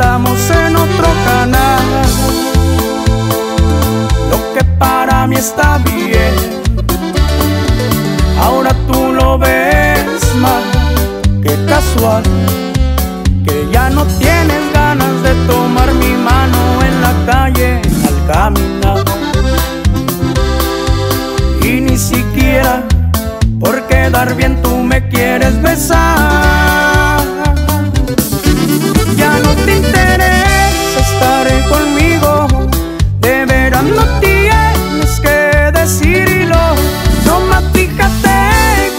estamos en otro canal. Lo que para mí está bien, ahora tú lo ves mal. Qué casual, que ya no tienes ganas de tomar mi mano en la calle al caminar. Y ni siquiera por quedar bien tú me quieres besar. Ya no te interesa estar conmigo, de veras no tienes que decirlo. Nomás fíjate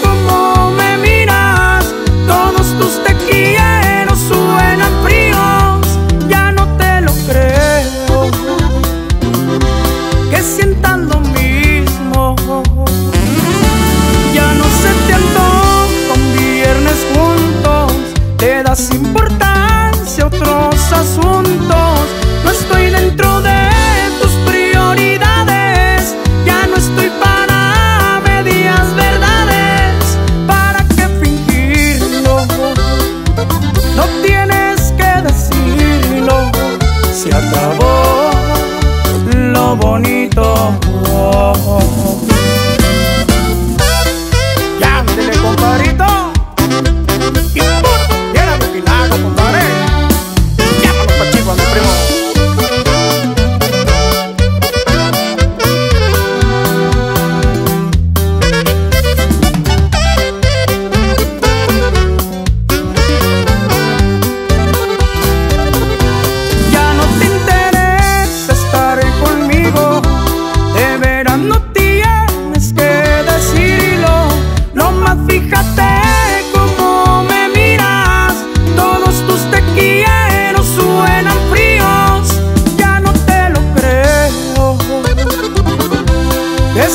cómo me miras, todos tus te quiero suenan fríos. Ya no te lo creo, que sientan lo mismo. Ya no se te antoja un viernes juntos, te das importancia a otros asuntos. No estoy dentro de tus prioridades, ya no estoy para medias verdades. ¿Para qué fingirlo? No tienes que decirlo, se acabó lo bonito.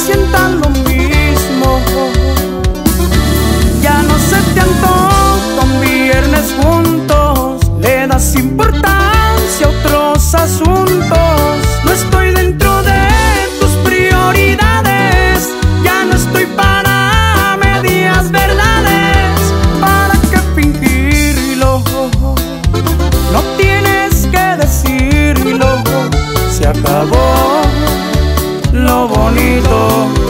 Sientan lo mismo. Ya no se te antoja un viernes juntos, le das importancia a otros asuntos. No estoy dentro de tus prioridades, ya no estoy para medias verdades. ¿Para qué fingirlo? No tienes que decirlo, se acabó lo bonito.